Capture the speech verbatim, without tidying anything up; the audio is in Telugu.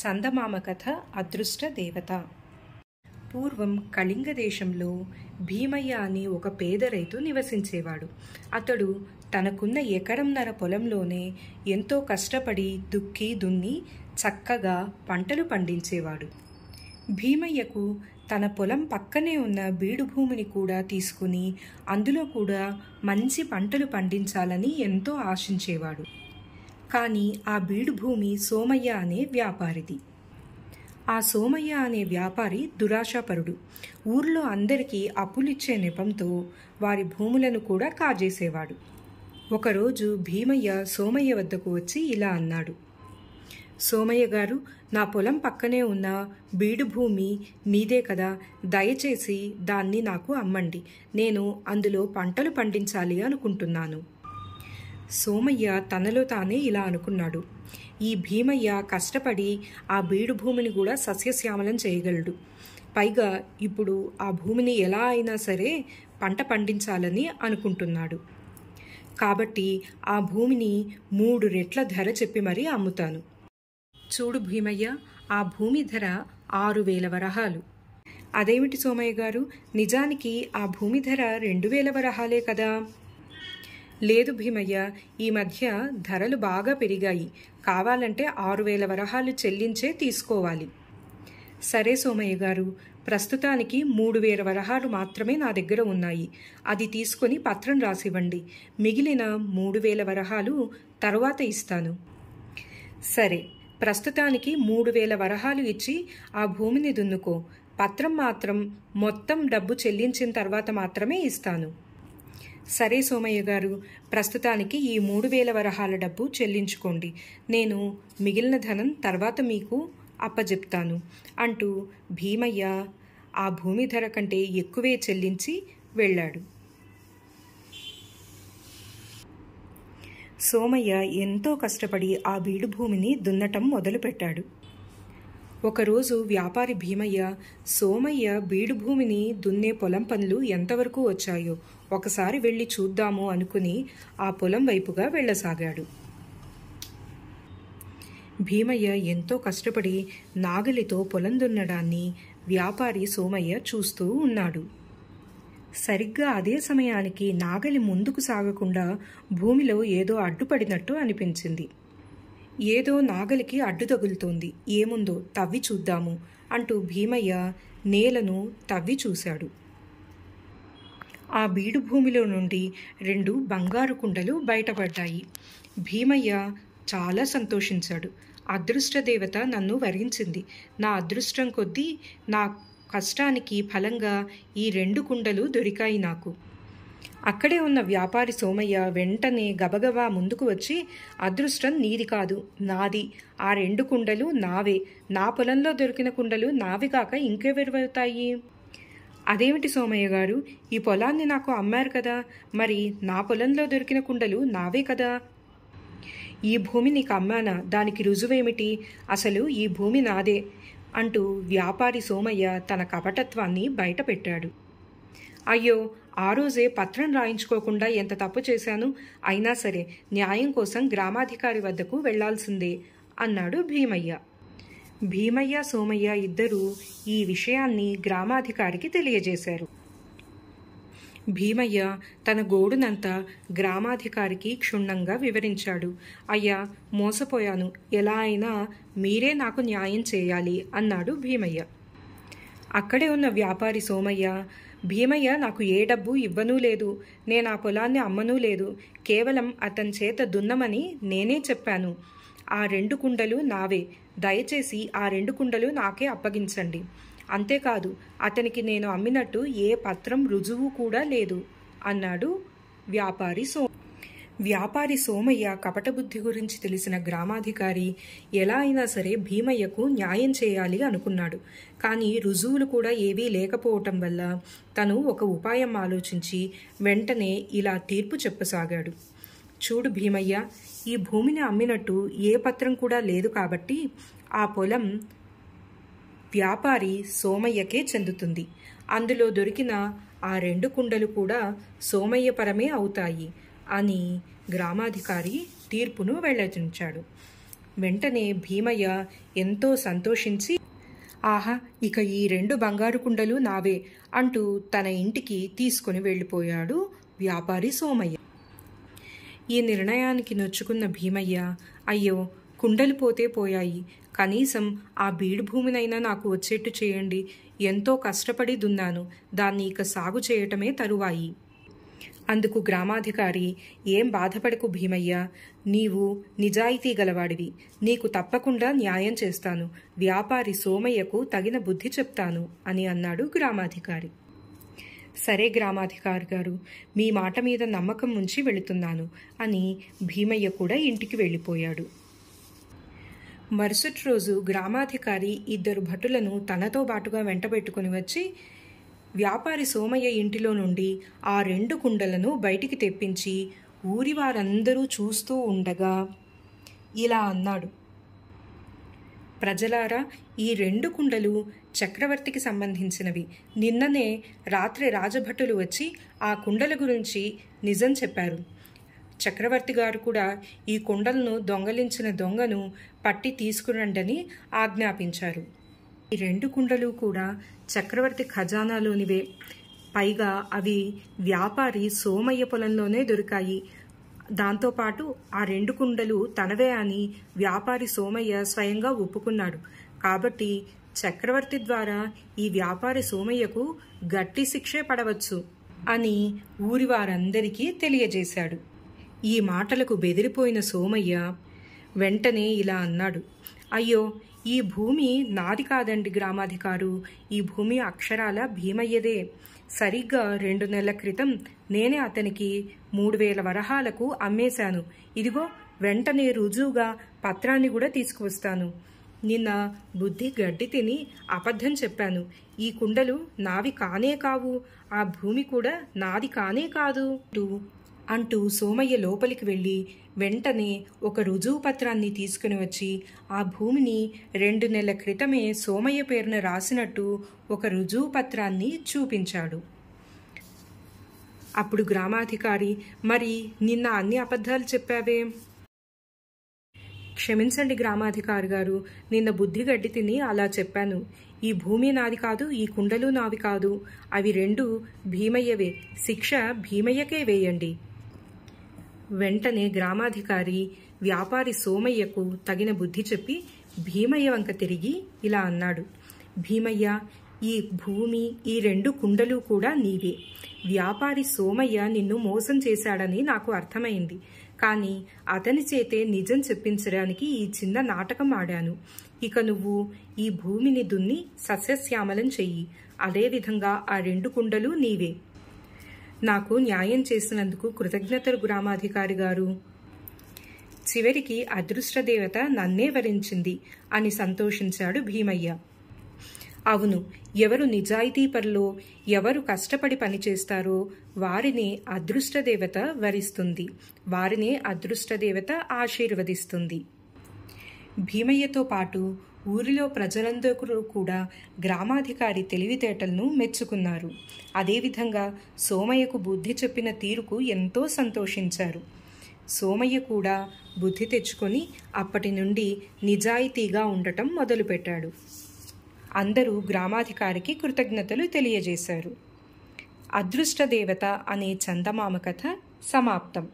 చందమామ కథ అదృష్ట దేవత. పూర్వం కళింగ దేశంలో భీమయ్య అని ఒక పేద రైతు నివసించేవాడు. అతడు తనకున్న ఎకరంన్నర పొలంలోనే ఎంతో కష్టపడి దుక్కి దున్ని చక్కగా పంటలు పండించేవాడు. భీమయ్యకు తన పొలం పక్కనే ఉన్న బీడు భూమిని కూడా తీసుకుని అందులో కూడా మంచి పంటలు పండించాలని ఎంతో ఆశించేవాడు. కానీ ఆ బీడు భూమి సోమయ్య అనే వ్యాపారిది. ఆ సోమయ్య అనే వ్యాపారి దురాశాపరుడు. ఊర్లో అందరికీ అప్పులిచ్చే నెపంతో వారి భూములను కూడా కాజేసేవాడు. ఒకరోజు భీమయ్య సోమయ్య వద్దకు వచ్చి ఇలా అన్నాడు, సోమయ్య గారు, నా పొలం పక్కనే ఉన్న బీడు భూమి మీదే కదా, దయచేసి దాన్ని నాకు అమ్మండి, నేను అందులో పంటలు పండించాలి అనుకుంటున్నాను. సోమయ్య తనలో తానే ఇలా అనుకున్నాడు, ఈ భీమయ్య కష్టపడి ఆ బీడు భూమిని కూడా సస్యశ్యామలం చేయగలడు, పైగా ఇప్పుడు ఆ భూమిని ఎలా అయినా సరే పంట పండించాలని అనుకుంటున్నాడు, కాబట్టి ఆ భూమిని మూడు రెట్ల ధర చెప్పి మరీ అమ్ముతాను. చూడు భీమయ్య, ఆ భూమి ధర ఆరు వేల వరహాలు. అదేమిటి సోమయ్య గారు, నిజానికి ఆ భూమి ధర రెండు వేల వరహాలే కదా. లేదు భీమయ్య, ఈ మధ్య ధరలు బాగా పెరిగాయి, కావాలంటే ఆరు వేల వరహాలు చెల్లించే తీసుకోవాలి. సరే సోమయ్య గారు, ప్రస్తుతానికి మూడు వేల వరహాలు మాత్రమే నా దగ్గర ఉన్నాయి, అది తీసుకొని పత్రం రాసివ్వండి, మిగిలిన మూడు వేల వరహాలు తర్వాత ఇస్తాను. సరే, ప్రస్తుతానికి మూడు వేల వరహాలు ఇచ్చి ఆ భూమిని దున్నుకో, పత్రం మాత్రం మొత్తం డబ్బు చెల్లించిన తర్వాత మాత్రమే ఇస్తాను. సరే సోమయ్య గారు, ప్రస్తుతానికి ఈ మూడు వేల వరహాల డబ్బు చెల్లించుకోండి, నేను మిగిలిన ధనం తర్వాత మీకు అప్పజెప్తాను అంటూ భీమయ్య ఆ భూమి ధర కంటే ఎక్కువే చెల్లించి వెళ్ళాడు. సోమయ్య ఎంతో కష్టపడి ఆ బీడు భూమిని దున్నటం మొదలుపెట్టాడు. ఒకరోజు వ్యాపారి భీమయ్య సోమయ్య బీడు భూమిని దున్నే పొలం పనులు ఎంతవరకు వచ్చాయో ఒకసారి వెళ్ళి చూద్దాము అనుకుని ఆ పొలం వైపుగా వెళ్ళసాగాడు. భీమయ్య ఎంతో కష్టపడి నాగలితో పొలం దున్నడాన్ని వ్యాపారి సోమయ్య చూస్తూ ఉన్నాడు. సరిగ్గా అదే సమయానికి నాగలి ముందుకు సాగకుండా భూమిలో ఏదో అడ్డుపడినట్టు అనిపించింది. ఏదో నాగలికి అడ్డు తగులుతోంది, ఏముందో తవ్వి చూద్దాము అంటూ భీమయ్య నేలను తవ్వి చూశాడు. ఆ బీడు భూమిలో నుండి రెండు బంగారు కుండలు బయటపడ్డాయి. భీమయ్య చాలా సంతోషించాడు. అదృష్టదేవత నన్ను వరించింది, నా అదృష్టం కొద్దీ నా కష్టానికి ఫలంగా ఈ రెండు కుండలు దొరికాయి నాకు. అక్కడే ఉన్న వ్యాపారి సోమయ్య వెంటనే గబగబా ముందుకు వచ్చి, అదృష్టం నీది కాదు, నాది, ఆ రెండు కుండలు నావే, నా పొలంలో దొరికిన కుండలు నావి కాక ఇంకెవరివవుతాయి? అదేమిటి సోమయ్య గారు, ఈ పొలాన్ని నాకు అమ్మారు కదా, మరి నా పొలంలో దొరికిన కుండలు నావే కదా, ఈ భూమి నీకు అమ్మానా, దానికి రుజువేమిటి, అసలు ఈ భూమి నాదే అంటూ వ్యాపారి సోమయ్య తన కపటత్వాన్ని బయటపెట్టాడు. అయ్యో, ఆ రోజే పత్రం రాయించుకోకుండా ఎంత తప్పు చేశాను, అయినా సరే న్యాయం కోసం గ్రామాధికారి వద్దకు వెళ్లాల్సిందే అన్నాడు భీమయ్య. భీమయ్య సోమయ్య ఇద్దరూ ఈ విషయాన్ని గ్రామాధికారికి తెలియజేశారు. భీమయ్య తన గోడునంతా గ్రామాధికారికి క్షుణ్ణంగా వివరించాడు. అయ్యా, మోసపోయాను, ఎలా అయినా మీరే నాకు న్యాయం చేయాలి అన్నాడు భీమయ్య. అక్కడే ఉన్న వ్యాపారి సోమయ్య, భీమయ్య నాకు ఏ డబ్బు ఇవ్వనూ లేదు, నేను ఆ పొలాన్ని అమ్మనూ లేదు, కేవలం అతని చేత దున్నమని నేనే చెప్పాను, ఆ రెండు కుండలు నావే, దయచేసి ఆ రెండు కుండలు నాకే అప్పగించండి, అంతేకాదు అతనికి నేను అమ్మినట్టు ఏ పత్రం రుజువు కూడా లేదు అన్నాడు వ్యాపారి సో వ్యాపారి సోమయ్య కపటబుద్ధి గురించి తెలిసిన గ్రామాధికారి ఎలా అయినా సరే భీమయ్యకు న్యాయం చేయాలి అనుకున్నాడు. కానీ రుజువులు కూడా ఏవీ లేకపోవటం వల్ల తను ఒక ఉపాయం ఆలోచించి వెంటనే ఇలా తీర్పు చెప్పసాగాడు. చూడు భీమయ్య, ఈ భూమిని అమ్మినట్టు ఏ పత్రం కూడా లేదు కాబట్టి ఆ పొలం వ్యాపారి సోమయ్యకే చెందుతుంది, అందులో దొరికిన ఆ రెండు కుండలు కూడా సోమయ్య పరమే అవుతాయి అని గ్రామాధికారి తీర్పును వెల్లడించాడు. వెంటనే భీమయ్య ఎంతో సంతోషించి ఆహా ఇక ఈ రెండు బంగారు కుండలు నావే అంటూ తన ఇంటికి తీసుకొని వెళ్ళిపోయాడు వ్యాపారి సోమయ్య. ఈ నిర్ణయానికి నొచ్చుకున్న భీమయ్య అయ్యో కుండలు పోతే పోయాయి, కనీసం ఆ బీడు భూమినైనా నాకు వచ్చేట్టు చేయండి, ఎంతో కష్టపడి దున్నాను, దాన్ని ఇక సాగు చేయటమే తరువాయి. అందుకు గ్రామాధికారి ఏం బాధపడకు భీమయ్య, నీవు నిజాయితీ గలవాడివి, నీకు తప్పకుండా న్యాయం చేస్తాను, వ్యాపారి సోమయ్యకు తగిన బుద్ధి చెప్తాను అని అన్నాడు గ్రామాధికారి. సరే గ్రామాధికారి గారు, మీ మాట మీద నమ్మకం ఉంచి వెళుతున్నాను అని భీమయ్య కూడా ఇంటికి వెళ్ళిపోయాడు. మరుసటి రోజు గ్రామాధికారి ఇద్దరు భటులను తనతో బాటుగా వెంటబెట్టుకుని వచ్చి వ్యాపారి సోమయ్య ఇంటిలో నుండి ఆ రెండు కుండలను బయటికి తెప్పించి ఊరి వారందరూ చూస్తూ ఉండగా ఇలా అన్నాడు. ప్రజలారా, ఈ రెండు కుండలు చక్రవర్తికి సంబంధించినవి. నిన్ననే రాత్రి రాజభటులు వచ్చి ఆ కుండల గురించి నిజం చెప్పారు. చక్రవర్తి గారు కూడా ఈ కుండలను దొంగలించిన దొంగను పట్టి తీసుకురండని ఆజ్ఞాపించారు. ఈ రెండు కుండలు కూడా చక్రవర్తి ఖజానాలోనివే, పైగా అవి వ్యాపారి సోమయ్య పొలంలోనే దొరికాయి, దాంతోపాటు ఆ రెండు కుండలు తనవే అని వ్యాపారి సోమయ్య స్వయంగా ఒప్పుకున్నాడు. కాబట్టి చక్రవర్తి ద్వారా ఈ వ్యాపారి సోమయ్యకు గట్టి శిక్షే పడవచ్చు అని ఊరి వారందరికీ తెలియజేశాడు. ఈ మాటలకు బెదిరిపోయిన సోమయ్య వెంటనే ఇలా అన్నాడు. అయ్యో ఈ భూమి నాది కాదండి గ్రామాధికారు, ఈ భూమి అక్షరాల భీమయ్యదే. సరిగ్గా రెండు నెలల క్రితం నేనే అతనికి మూడు వేల వరహాలకు అమ్మేశాను. ఇదిగో వెంటనే రుజువుగా పత్రాన్ని కూడా తీసుకువస్తాను. నిన్న బుద్ధి గడ్డి తిని అబద్ధం చెప్పాను. ఈ కుండలు నావి కానే కావు, ఆ భూమి కూడా నాది కానే కాదు అంటూ సోమయ్య లోపలికి వెళ్ళి వెంటనే ఒక రుజువు పత్రాన్ని తీసుకుని వచ్చి ఆ భూమిని రెండు నెలల క్రితమే సోమయ్య పేరున రాసినట్టు ఒక రుజువు పత్రాన్ని చూపించాడు. అప్పుడు గ్రామాధికారి, మరి నిన్న అన్ని అబద్ధాలు చెప్పావే? క్షమించండి గ్రామాధికారి గారు, నిన్న బుద్ధి గడ్డి తిని అలా చెప్పాను. ఈ భూమి నాది కాదు, ఈ కుండలు నావి కాదు, అవి రెండు భీమయ్యవే, శిక్ష భీమయ్యకే వేయండి. వెంటనే గ్రామాధికారి వ్యాపారి సోమయ్యకు తగిన బుద్ధి చెప్పి భీమయ్య వంక తిరిగి ఇలా అన్నాడు. భీమయ్య, ఈ భూమి ఈ రెండు కుండలు కూడా నీవే. వ్యాపారి సోమయ్య నిన్ను మోసం చేశాడని నాకు అర్థమైంది, కానీ అతని చేతే నిజం చెప్పించడానికి ఈ చిన్న నాటకం ఆడాను. ఇక నువ్వు ఈ భూమిని దున్ని సస్యశ్యామలం చెయ్యి, అదేవిధంగా ఆ రెండు కుండలు నీవే. నాకు న్యాయం చేసినందుకు కృతజ్ఞతలు గ్రామాధికారి గారు, చివరికి అదృష్టదేవత నన్నే వరించింది అని సంతోషించాడు భీమయ్య. అవును, ఎవరు నిజాయితీ పరులో ఎవరు కష్టపడి పనిచేస్తారో వారినే అదృష్టదేవత వరిస్తుంది, వారినే అదృష్టదేవత ఆశీర్వదిస్తుంది. భీమయ్యతో పాటు ఊరిలో ప్రజలందరూ కూడా గ్రామాధికారి తెలివితేటలను మెచ్చుకున్నారు. అదేవిధంగా సోమయ్యకు బుద్ధి చెప్పిన తీరుకు ఎంతో సంతోషించారు. సోమయ్య కూడా బుద్ధి తెచ్చుకొని అప్పటి నుండి నిజాయితీగా ఉండటం మొదలుపెట్టాడు. అందరూ గ్రామాధికారికి కృతజ్ఞతలు తెలియజేశారు. అదృష్టదేవత అనే చందమామ కథ సమాప్తం.